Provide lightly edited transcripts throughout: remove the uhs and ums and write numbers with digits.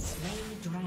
slain the dragon.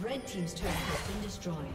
Red team's turret has been destroyed.